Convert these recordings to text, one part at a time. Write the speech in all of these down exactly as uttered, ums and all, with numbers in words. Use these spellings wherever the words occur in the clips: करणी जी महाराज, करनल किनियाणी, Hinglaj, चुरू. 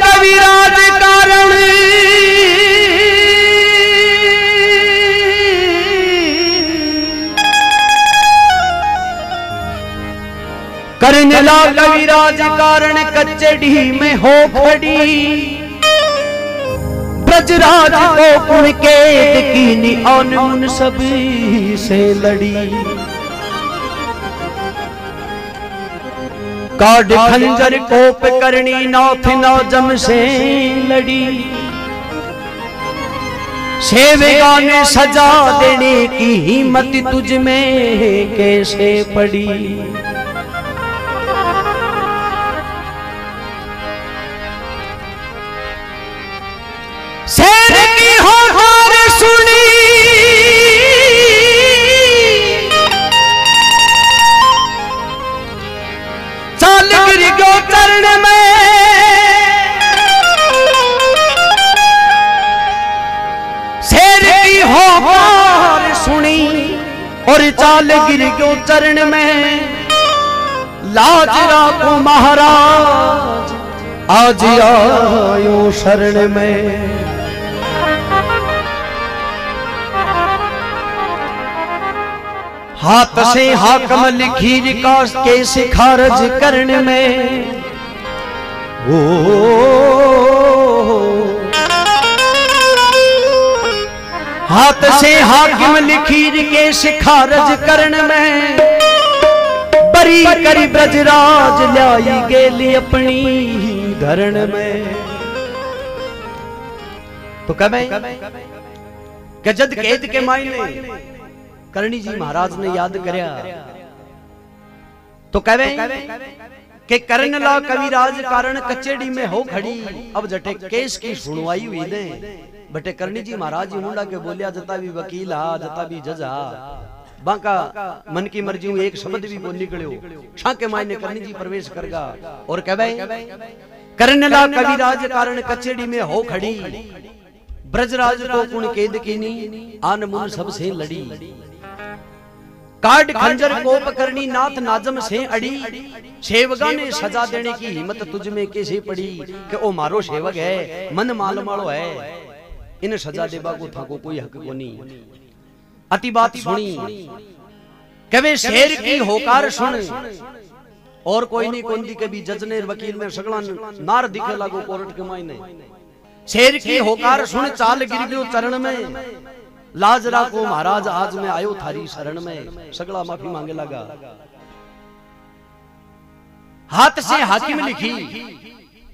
कविराज कारण करने ला कविराज कारण कचड़ी में हो खड़ी ब्रजराज को पुणकेत कीनी और उन सभी से लड़ी काढ़ खंजर कोप करनी नौथ नौजम से लड़ी सेविका ने सजा देने की हिम्मत तुझ में कैसे पड़ी। शेर की होहार सुनी चरण में शेर की होहार सुनी और चाल गिर गयो चरण में। लाज राखो महाराज आज आयो शरण में। हाथ से हाकम लिखी विकास के सिखारज करण में ओ हाथ से हाकिम लिखीर के सिखारज करण में बरी करी ब्रजराज लाई गेली अपनी धरण में। तो कब के जद केद के मायने करणी जी महाराज ने याद करया तो कवे के कर्ण ला कविराज कारण कचेड़ी में हो खड़ी। अब जटे केस की सुनवाई हुई ने बटे करणी जी महाराज हुंडा के बोलिया जता भी वकील हा जता भी जज हा बाका मन की मर्जी हूं एक शब्द भी बोल निकलियो छा के मायने करणी जी प्रवेश करगा और कहवे कर्ण ला कविराज कारण कचेड़ी में हो खड़ी ब्रजराज को कुण केद कीनी आन मुन सबसे लड़ी काट खंजर कोप करनी नाथ नाजम से अड़ी सेवगा ने सजा देने की हिम्मत तुझ में कैसे पड़ी। कि ओ मारो सेवक है मन माल मालो है इन सजा देवा को था को कोई हक को नहीं। अति बात सुनी कवे शेर की होकार सुन और कोई नहीं कोंदी कभी जज ने वकील में सगला नार दिखे लागो कोर्ट के मायने। शेर की होकार सुन चाल गिर गयो चरण में लाज राखो महाराज आज मैं आयो थारी शरण में सगला माफी मांगे लगा। हाथ से हाकिम लिखी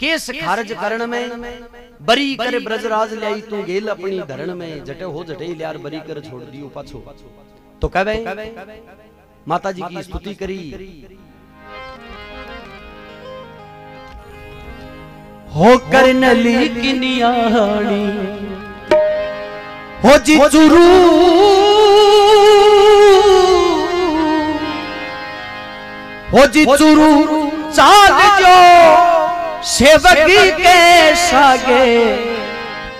केस खारज करण में बरी कर ब्रजराज लाई तू गेल अपनी धरण में। जटे हो जटे लियार बरी कर छोड़ दियो पाछो। तो कवे माता जी की स्तुति करी हो कर नली की नियाणी हो जी चुरू हो जी चुरू चाल जो सेवकी के सागे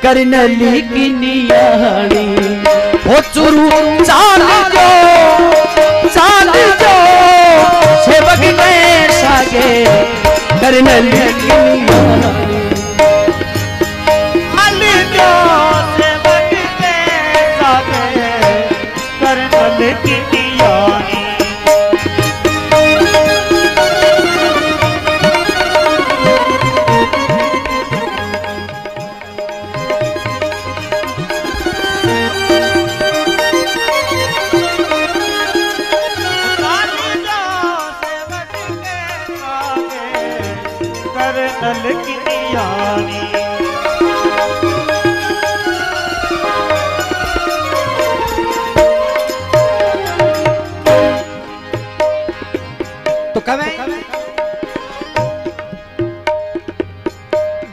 करनली की नियाणी हो चुरू चाल जो चाल जो सेवकी के सागे करनली की नियाणी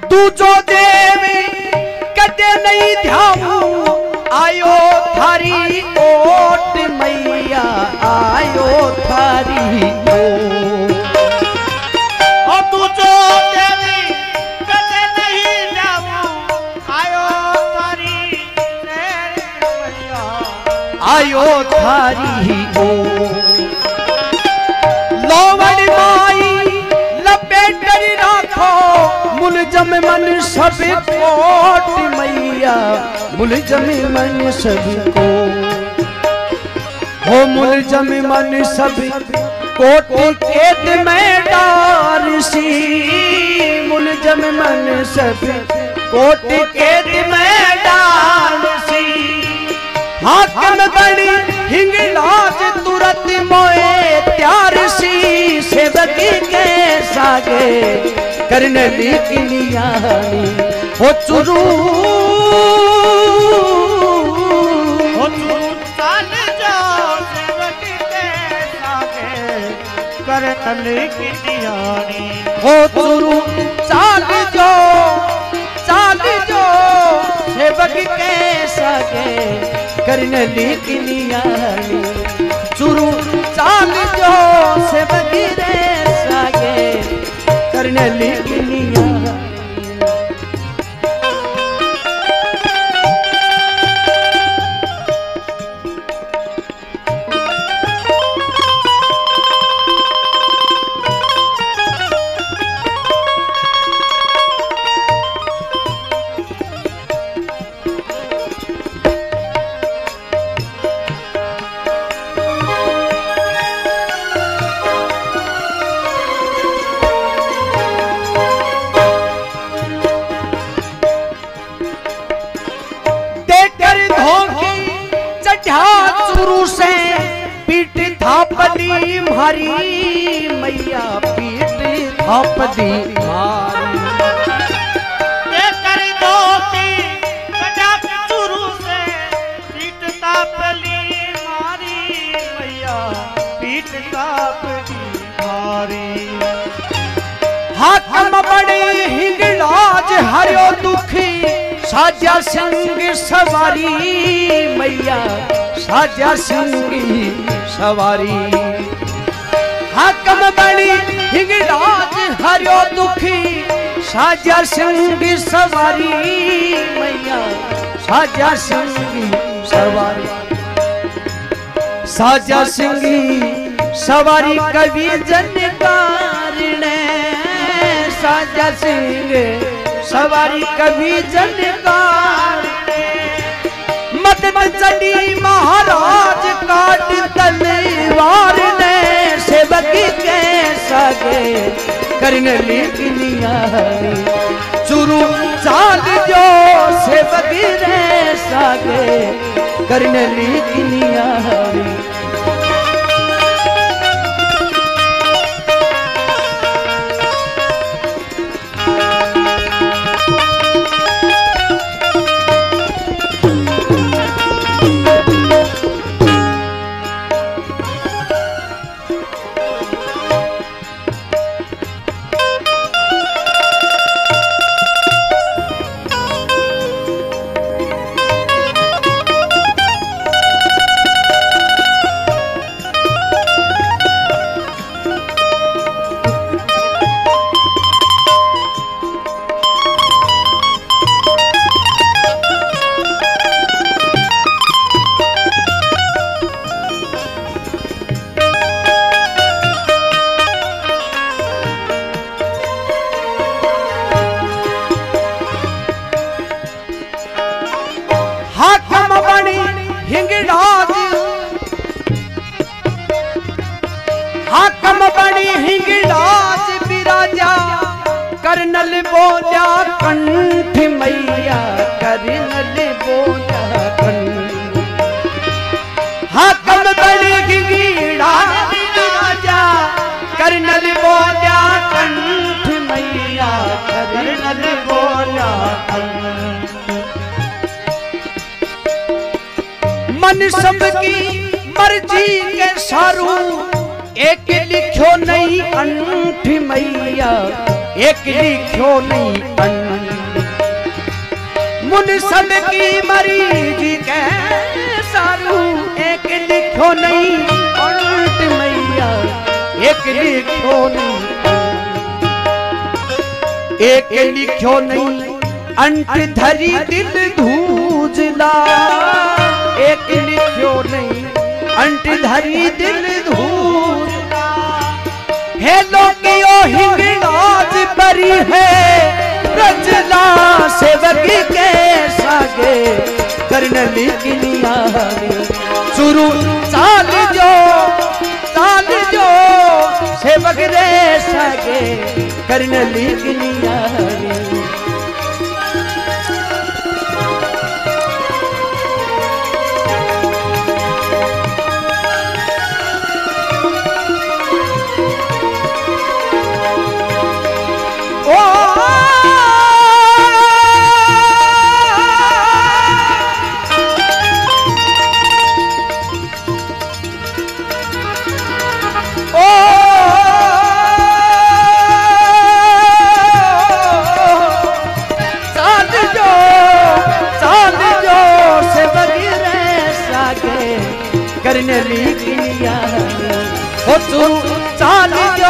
दूजो देव कदे नहीं ध्याऊ आयो थारी ओट मैया आयो थारी ओ दूजो देव कदे नहीं ध्याऊ आयो थारी मैया आयो थारी ओ लोवड़ माई लपेट कर राखो मुल मुलजम मन सब कोट मैया, मुलजम मन सब को हो मुलजम मन सब कोट खेत में डार सी, मुलजम मन सब कोट खेत में डार सी। हाकम बड़ी हिंगलाज तुरत मोए त्यार सी, सेवकी के सागे करने की नियानी हो चुरू हो चुरू चल जाओ सेवक के सागे करने की नियानी हो चुरू चल जाओ चल जाओ सेवक के सागे करने की नियानी चुरू चल जाओ सेवक के सागे करने लिखनिया। मैया पीठ थापदी कर दो चुरू से पीठ थापली मारी मैया पीठ थापदी मारी। हाथ बड़े हिंगलाज हरियो दुखी साजा संग सवारी मैया साजा संग सवारी। हाकम बड़ी हिंगलाज हरियो दुखी साजा संग सवारी मैया साजा संग सवारी साजा संग सवारी कवि जन कारण साजा संग सवारी कवि जन कारण। चली महाराज काट तलवार ने सेवकी के सागे करने की नियारी चुरू चाल जो सेवकी रे सागे करने की नियारी। करनल बोला कंठ मैया करनल बोला कंठ। हाकम बड़ी हिंगलाज राजा करनल बोला कंठ मैया करनल बोला कंठ। मन सबकी मर्जी के सारू एक लिखो नहीं अंठ मैया एक लिखो नहीं अंठ। मुन सब की मरीज के सारू एक लिखो नहीं अंठ मैया एक लिखो नहीं एक लिखो नहीं अंठ धरी दिल धूजला एक लिखो नहीं अंठ धरी दिल धूजला। हे लोकियो हिंगलाज परी है लिखनिया चुरू चाल जो चाल जो सेवक रे सगे करन लिखनिया हो तू चाल जो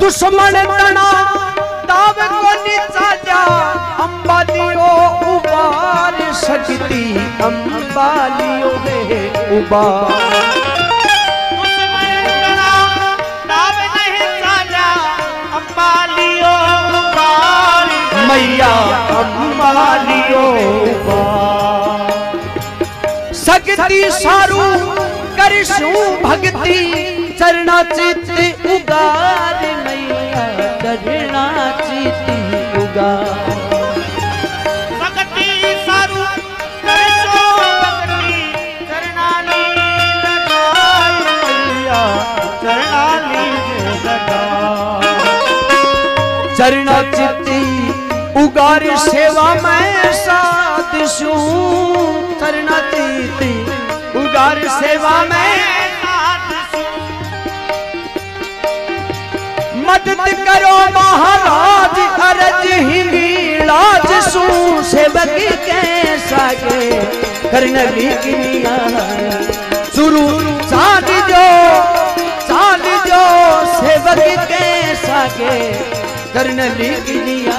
दुश्मन तना दाव को नीचा जा अम्बालियो उबार सकती अम्बालियो में उबार दुश्मन तना दाव नहीं साजा अम्बालियो उबार मैया अम्बालियो उबार सकती सारू करशू भक्ति चरणा चित उगार चरणा चित उगार भक्ति सारू करशू भक्ति चरणा लीन लगाय मैया चरणा लीन लगाय चरणा चित उगार सेवा मैं साथ सू चरणा चित उगार सेवा में मदद करो महाराज अरज हिंगलाज सू सेवक के सागे करन लिखनिया चुरू चाल जो चाल जो सेवक के सागे करन लिखनिया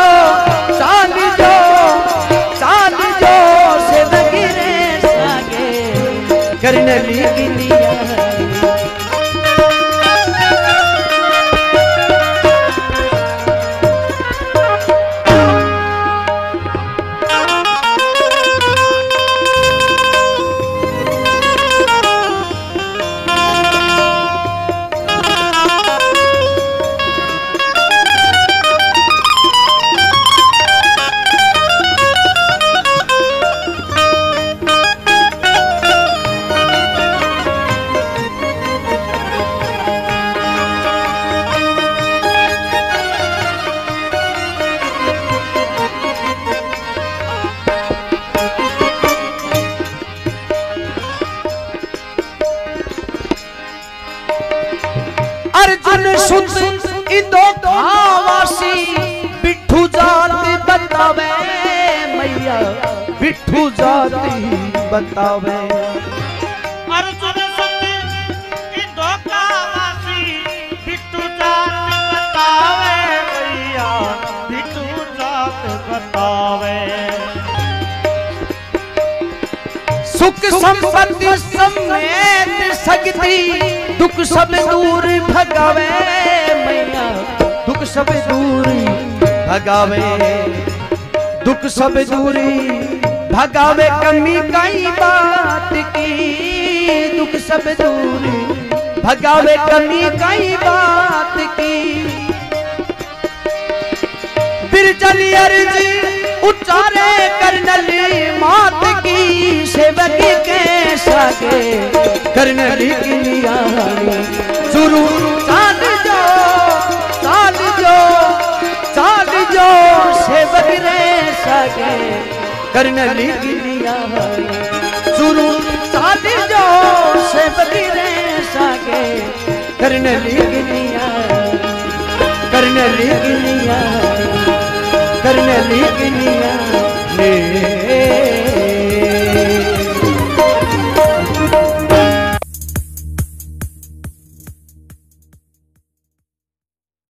चाल जो चाल जो सेवक रे सागे करन लिखनिया बिट्ठू जाती बतावे अर्जुन सुन कि धोखा वासी बिट्ठू जात बतावे भैया बिट्ठू जात बतावे संपत्ति समेत सकती दुख सब दूर भगावे मैया, दुख सब दूर भगावे, दुख सब दूरी भगावे कमी काई बात की, दुख सब दूरी भगावे कमी काई बात की। बिरजली अर्जी उच्चारे करनली मात की, सेवकी के सागे करनली की नियानी। चुरू चाल जो चाल जो चाल जो सेवक रे सागे करनली की नियानी। चुरू चाल जो सेवक रे सागे करनली की नियानी, करनली की नियानी, करनली की नियानी।